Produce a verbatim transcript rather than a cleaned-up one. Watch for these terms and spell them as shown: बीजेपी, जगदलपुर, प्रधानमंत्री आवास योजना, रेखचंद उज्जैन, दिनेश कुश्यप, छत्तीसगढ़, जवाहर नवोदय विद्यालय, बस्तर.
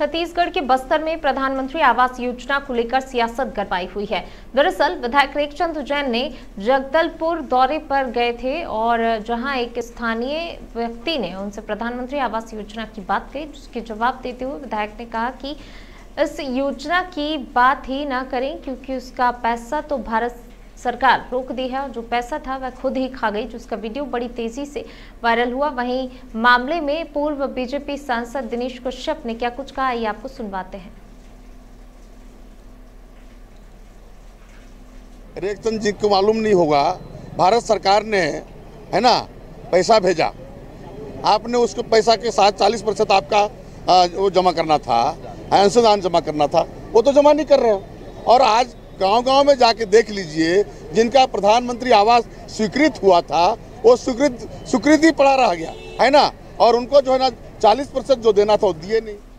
छत्तीसगढ़ के बस्तर में प्रधानमंत्री आवास योजना को लेकर सियासत गरमाई हुई है। दरअसल विधायक रेखचंद उज्जैन ने जगदलपुर दौरे पर गए थे और जहां एक स्थानीय व्यक्ति ने उनसे प्रधानमंत्री आवास योजना की बात कही, जिसके जवाब देते हुए विधायक ने कहा कि इस योजना की बात ही ना करें, क्योंकि उसका पैसा तो भारत सरकार रोक दी है और जो पैसा था वह खुद ही खा गई, जिसका वीडियो बड़ी तेजी से वायरल हुआ। वहीं मामले में पूर्व बीजेपी सांसद दिनेश कुश्यप ने क्या कुछ कहा, ये आपको सुनवाते हैं। रेखचंद जी को मालूम नहीं होगा, भारत सरकार ने है ना पैसा भेजा, आपने उसको पैसा के साथ चालीस प्रतिशत आपका आ, वो जमा करना था, अंशदान जमा करना था, वो तो जमा नहीं कर रहे हो। और आज गांव-गांव में जाके देख लीजिए, जिनका प्रधानमंत्री आवास स्वीकृत हुआ था वो स्वीकृत स्वीकृति पड़ा रह गया है ना, और उनको जो है ना चालीस प्रतिशत जो देना था वो दिए नहीं।